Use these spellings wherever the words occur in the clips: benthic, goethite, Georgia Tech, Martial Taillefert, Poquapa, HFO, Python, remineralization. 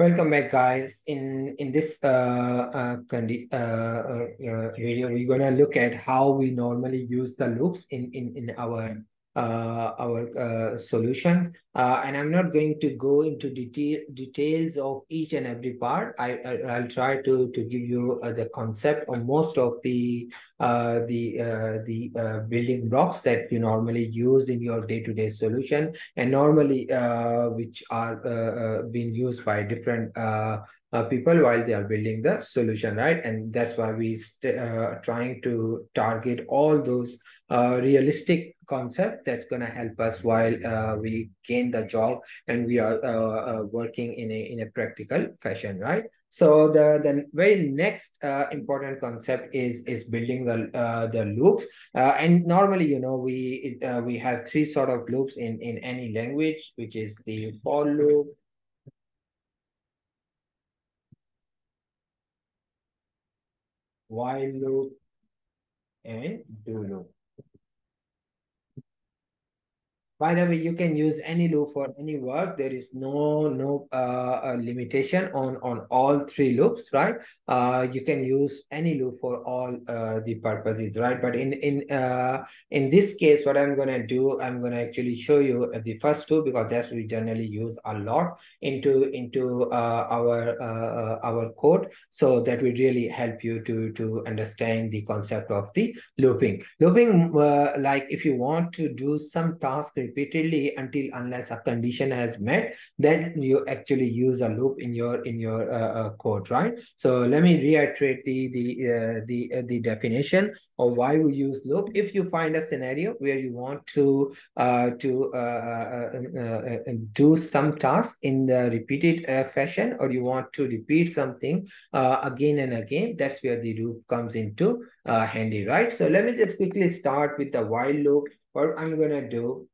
Welcome back, guys. In this video, we're gonna look at how we normally use the loops in our solutions. And I'm not going to go into details of each and every part. I'll try to give you the concept of most of the building blocks that you normally use in your day-to-day solution, and normally which are being used by different people while they are building the solution, right? And that's why we trying to target all those realistic concepts that's going to help us while we gain the job and we are working in a practical fashion, right? So the very next important concept is building the loops, and normally, you know, we have three sort of loops in any language, which is the for loop, while loop, and do loop. By the way, you can use any loop for any work. There is no limitation on all three loops, right? You can use any loop for all the purposes, right? But in this case, what I'm gonna do, I'm gonna actually show you the first two, because that's we generally use a lot into our code, so that will really help you to understand the concept of the looping. Looping, like if you want to do some task repeatedly until unless a condition has met, then you actually use a loop in your code, right? So let me reiterate the definition of why we use loop. If you find a scenario where you want to do some task in the repeated fashion, or you want to repeat something again and again, that's where the loop comes into handy, right? So let me just quickly start with the while loop. What I'm gonna do,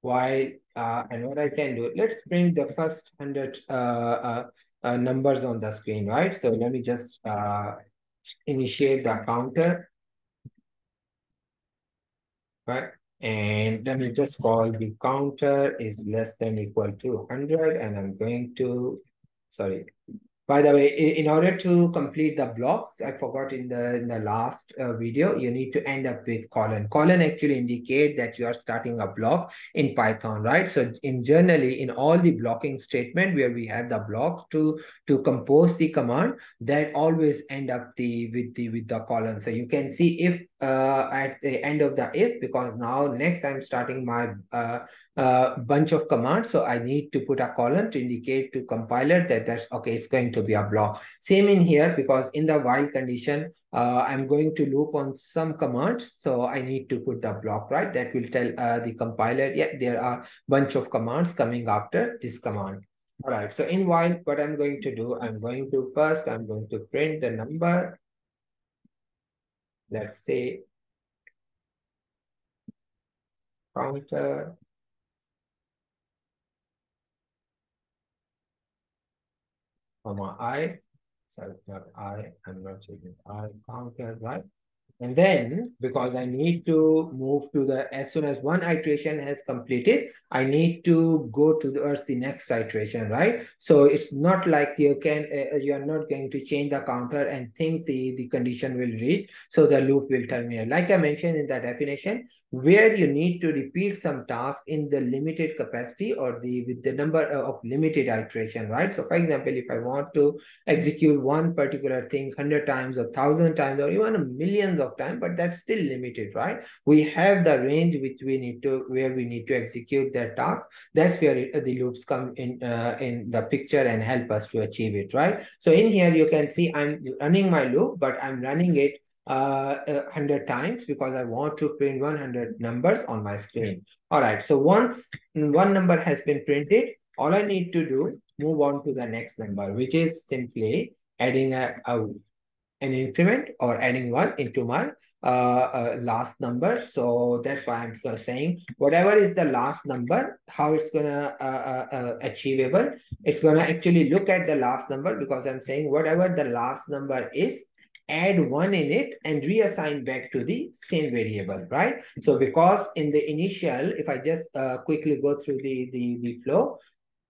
while and what I can do, let's print the first 100 numbers on the screen, right? So let me just initiate the counter, right? And let me just call the counter is less than equal to 100, and I'm going to, sorry. By the way, in order to complete the blocks, I forgot in the last video, you need to end up with colon. Colon actually indicate that you are starting a block in Python, right? So generally in all the blocking statement where we have the block to compose the command, that always end up with the colon. So you can see if at the end of the if, because now next I'm starting my bunch of commands, so I need to put a colon to indicate to compiler that that's okay, it's going to be a block. Same in here, because in the while condition, I'm going to loop on some commands, so I need to put the block, right? That will tell the compiler, yeah, there are a bunch of commands coming after this command. All right, so in while, what I'm going to do, I'm going to print the number. Let's say counter comma I, sorry, not I, I'm not checking I, counter, right? And then, because I need to move to the, as soon as one iteration has completed, I need to go towards the next iteration, right? So it's not like you can, you are not going to change the counter and think the condition will reach, so the loop will terminate. Like I mentioned in the definition, where you need to repeat some task in the limited capacity or with the number of limited iteration, right? So for example, if I want to execute one particular thing 100 times or 1,000 times or even millions of time, but that's still limited, right? We have the range which we need to, where we need to execute that task. That's where the loops come in the picture and help us to achieve it, right? So in here you can see I'm running my loop, but I'm running it 100 times because I want to print 100 numbers on my screen. All right, so once one number has been printed, all I need to do, move on to the next number, which is simply adding an increment or adding one into my last number. So that's why I'm saying whatever is the last number, how it's gonna achievable, it's gonna actually look at the last number, because I'm saying whatever the last number is, add one in it and reassign back to the same variable, right? So because in the initial, if I just quickly go through the flow,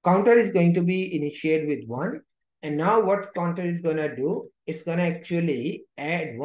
counter is going to be initiated with 1. And now what counter is going to do, it's going to actually add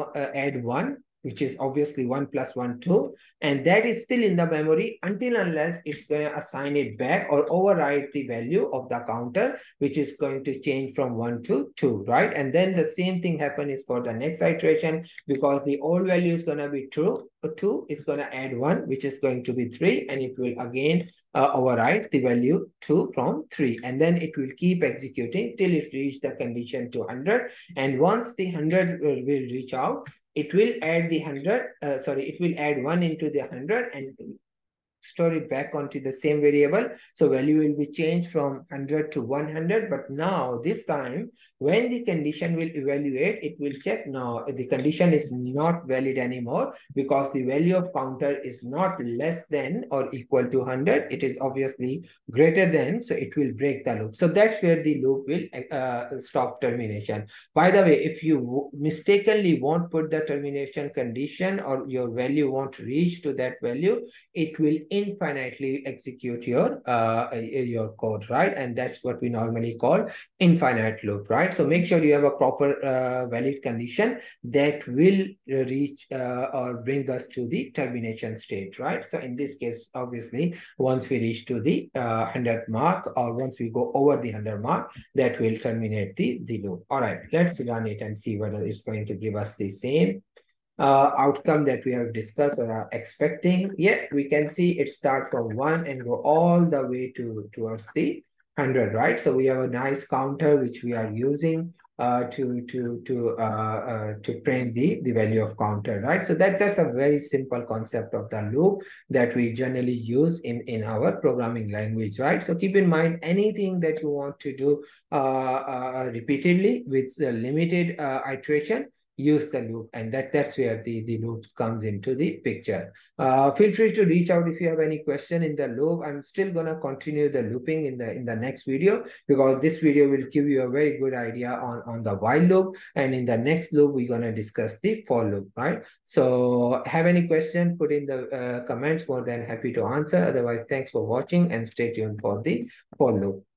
1, which is obviously 1 plus 1, 2. And that is still in the memory until unless it's going to assign it back or override the value of the counter, which is going to change from 1 to 2, right? And then the same thing happens for the next iteration, because the old value is going to be true. 2 is going to add 1, which is going to be 3, and it will again override the value 2 from 3. And then it will keep executing till it reaches the condition to 100. And once the 100 will reach out, it will add the 100, it will add 1 into the 100 and store it back onto the same variable. So value will be changed from 100 to 100. But now this time, when the condition will evaluate, it will check now the condition is not valid anymore, because the value of counter is not less than or equal to 100. It is obviously greater than, so it will break the loop. So that's where the loop will stop termination. By the way, if you mistakenly won't put the termination condition or your value won't reach to that value, it will infinitely execute your code, right? And that's what we normally call infinite loop, right? So make sure you have a proper valid condition that will reach or bring us to the termination state, right? So in this case, obviously, once we reach to the 100 mark, or once we go over the 100 mark, that will terminate the loop. All right, let's run it and see whether it's going to give us the same outcome that we have discussed or are expecting. Yeah, we can see it starts from 1 and go all the way towards the 100, right? So we have a nice counter which we are using to print the value of counter, right? So that's a very simple concept of the loop that we generally use in our programming language, right? So keep in mind, anything that you want to do repeatedly with limited iteration, use the loop, and that's where the loop comes into the picture. Feel free to reach out if you have any question in the loop. I'm still gonna continue the looping in the next video, because this video will give you a very good idea on the while loop, and in the next loop we're gonna discuss the for loop, right? So have any question, put in the comments, more than happy to answer. Otherwise, thanks for watching and stay tuned for the for loop.